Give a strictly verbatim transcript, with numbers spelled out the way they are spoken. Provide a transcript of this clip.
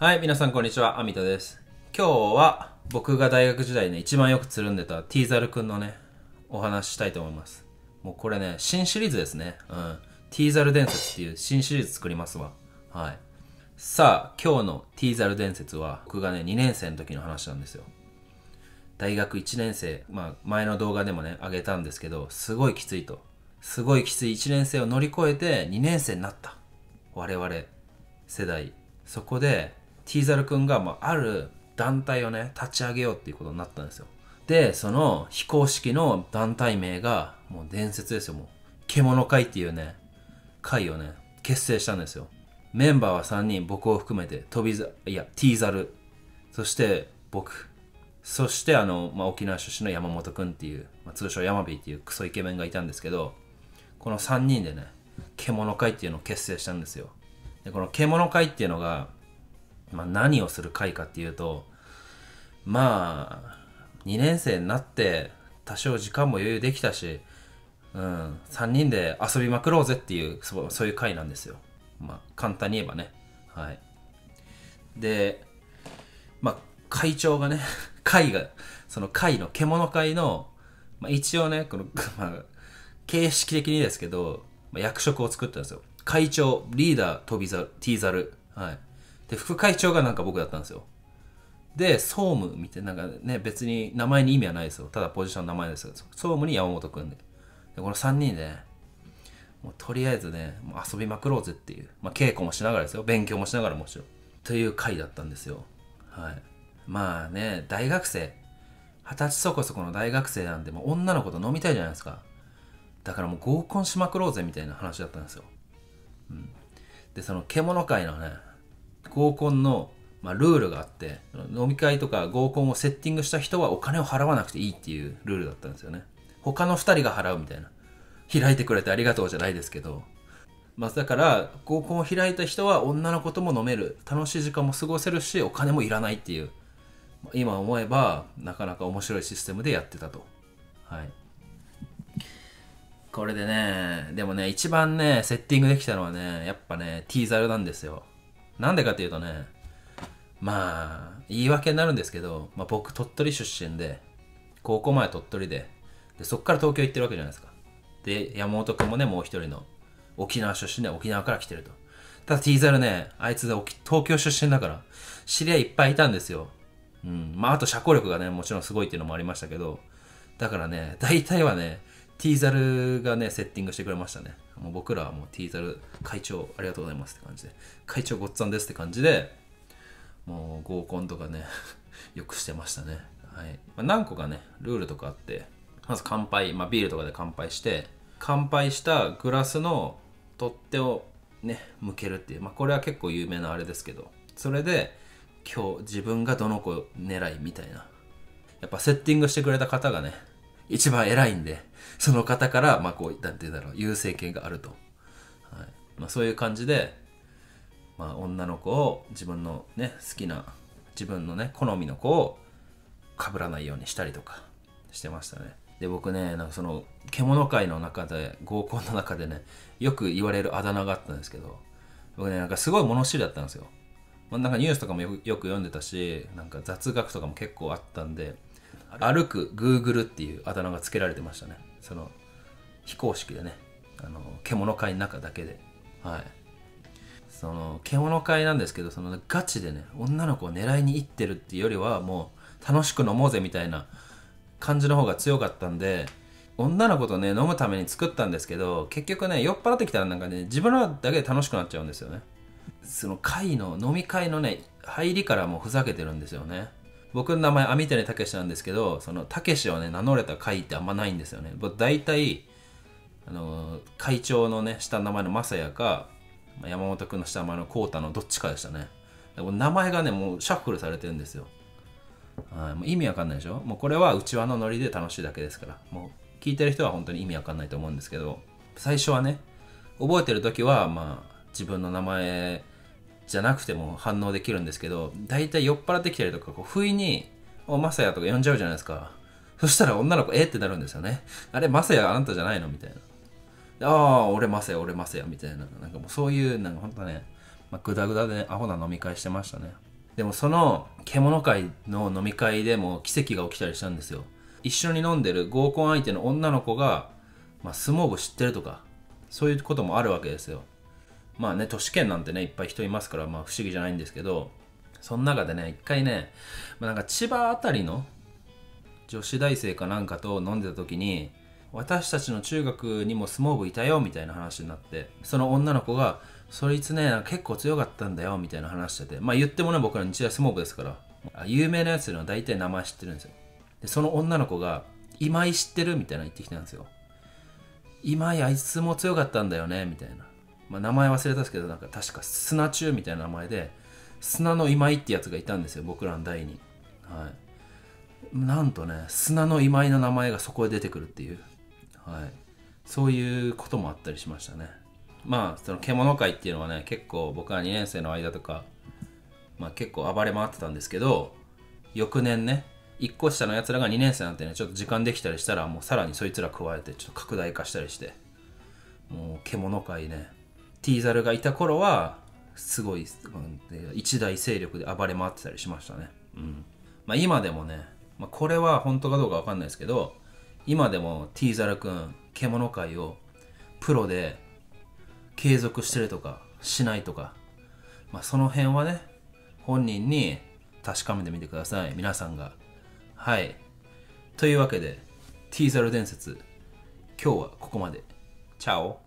はい、皆さんこんにちは、アミタです。今日は僕が大学時代ね、一番よくつるんでたティーザルくんのね、お話ししたいと思います。もうこれね、新シリーズですね。うん。ティーザル伝説っていう新シリーズ作りますわ。はい。さあ、今日のティーザル伝説は、僕がね、にねんせいの時の話なんですよ。大学いちねんせい、まあ前の動画でもね、あげたんですけど、すごいきついと。すごいきついいちねんせいを乗り越えてにねんせいになった。我々世代。そこで、ティーザルくんが、まあ、ある団体をね、立ち上げようっていうことになったんですよ。で、その非公式の団体名が、もう伝説ですよ、もう。獣会っていうね、会をね、結成したんですよ。メンバーはさんにん、僕を含めて、飛びざ、いや、ティーザル。そして、僕。そして、あの、まあ、沖縄出身の山本くんっていう、まあ、通称ヤマビーっていうクソイケメンがいたんですけど、このさんにんでね、獣会っていうのを結成したんですよ。で、この獣会っていうのが、まあ何をする会かっていうと、まあにねんせいになって多少時間も余裕できたし、うん、さんにんで遊びまくろうぜっていう、そう、そういう会なんですよ。まあ簡単に言えばね。はい。で、まあ会長がね、会が、その会の獣会の、まあ、一応ね、この、まあ、形式的にですけど、まあ、役職を作ったんですよ。会長、リーダー、飛びざる、ティーザル。はい。で、副会長がなんか僕だったんですよ。で、総務みたいな、なんかね、別に名前に意味はないですよ。ただポジションの名前ですよ。総務に山本くんで。で、このさんにんでね、もうとりあえずね、もう遊びまくろうぜっていう。まあ、稽古もしながらですよ。勉強もしながらもちろん。という会だったんですよ。はい。まあね、大学生。二十歳そこそこの大学生なんで、もう女の子と飲みたいじゃないですか。だからもう合コンしまくろうぜみたいな話だったんですよ。うん。で、その獣会のね、合コンの、まあ、ルールがあって、飲み会とか合コンをセッティングした人はお金を払わなくていいっていうルールだったんですよね。他のふたりが払うみたいな。開いてくれてありがとうじゃないですけど、まあ、だから合コンを開いた人は女の子とも飲める、楽しい時間も過ごせるし、お金もいらないっていう、今思えばなかなか面白いシステムでやってたと。はい。これでね、でもね、一番ねセッティングできたのはね、やっぱねティーザルなんですよ。なんでかっていうとね、まあ、言い訳になるんですけど、まあ、僕、鳥取出身で、高校前鳥取で、で、そっから東京行ってるわけじゃないですか。で、山本くんもね、もう一人の、沖縄出身で、沖縄から来てると。ただ、ティーザルね、あいつで東京出身だから、知り合いいっぱいいたんですよ。うん。まあ、あと社交力がね、もちろんすごいっていうのもありましたけど、だからね、大体はね、ティーザルがね、セッティングしてくれましたね。もう僕らはもうティーザル会長ありがとうございますって感じで、会長ごっつぁんですって感じで、もう合コンとかね、よくしてましたね。はい。まあ、何個かね、ルールとかあって、まず乾杯、まあビールとかで乾杯して、乾杯したグラスの取っ手をね、向けるっていう、まあこれは結構有名なあれですけど、それで今日自分がどの子狙いみたいな。やっぱセッティングしてくれた方がね、一番偉いんで、その方から、まあこう、なんて言うんだろう、優勢権があると。はい。まあそういう感じで、まあ女の子を自分のね、好きな、自分のね、好みの子を被らないようにしたりとかしてましたね。で、僕ね、なんかその、獣界の中で、合コンの中でね、よく言われるあだ名があったんですけど、僕ね、なんかすごい物知りだったんですよ。まあなんかニュースとかもよく読んでたし、なんか雑学とかも結構あったんで、歩くグーグルっていうあだ名がつけられてましたね。その非公式でね、あの獣界の中だけで。はい。その獣界なんですけど、そのガチでね、女の子を狙いに行ってるっていうよりは、もう楽しく飲もうぜみたいな感じの方が強かったんで、女の子とね、飲むために作ったんですけど、結局ね、酔っ払ってきたらなんかね、自分らだけで楽しくなっちゃうんですよね。その会の、飲み会のね、入りからもうふざけてるんですよね。僕の名前、網谷武なんですけど、その、武史をね、名乗れた会ってあんまないんですよね。僕、大体、あのー、会長のね、下の名前の正也か、山本君の下の名前の幸太のどっちかでしたね。名前がね、もうシャッフルされてるんですよ。はい、もう意味わかんないでしょ。もうこれは内輪のノリで楽しいだけですから。もう、聞いてる人は本当に意味わかんないと思うんですけど、最初はね、覚えてる時は、まあ、自分の名前、じゃなくても反応できるんですけど、大体酔っ払ってきたりとか、こう不意に、お、マサヤとか呼んじゃうじゃないですか。そしたら女の子、えってなるんですよね。あれ、マサヤあんたじゃないのみたいな。ああ、俺マサヤ、俺マサヤみたいな。なんかもうそういう、なんかほんとね、まあ、グダグダで、ね、アホな飲み会してましたね。でもその獣会の飲み会でも奇跡が起きたりしたんですよ。一緒に飲んでる合コン相手の女の子が、まあ、相撲部知ってるとかそういうこともあるわけですよ。まあね、都市圏なんてねいっぱい人いますから、まあ、不思議じゃないんですけど、その中でね一回ね、まあ、なんか千葉あたりの女子大生かなんかと飲んでた時に、私たちの中学にも相撲部いたよみたいな話になって、その女の子がそいつねなんか結構強かったんだよみたいな話してて、まあ言ってもね僕ら日大相撲部ですから、有名なやつのは大体名前知ってるんですよ。でその女の子が今井知ってるみたいな言ってきたんですよ。今井あいつ相撲強かったんだよねみたいな、まあ、名前忘れたんですけど、なんか確か砂中みたいな名前で砂の今井ってやつがいたんですよ、僕らの代に。はい、なんとね砂の今井の名前がそこへ出てくるっていう、はい、そういうこともあったりしましたね。まあその獣界っていうのはね結構僕はにねん生の間とか、まあ、結構暴れ回ってたんですけど、翌年ねいっこ下のやつらがにねん生なんてねちょっと時間できたりしたらもうさらにそいつら加えてちょっと拡大化したりして、もう獣界ねティーザルがいた頃はすごい一大勢力で暴れ回ってたりしましたね。うん、まあ、今でもね、まあ、これは本当かどうかわかんないですけど、今でもティーザルくん獣界をプロで継続してるとかしないとか、まあ、その辺はね本人に確かめてみてください皆さんが。はい、というわけでティーザル伝説今日はここまで。チャオ。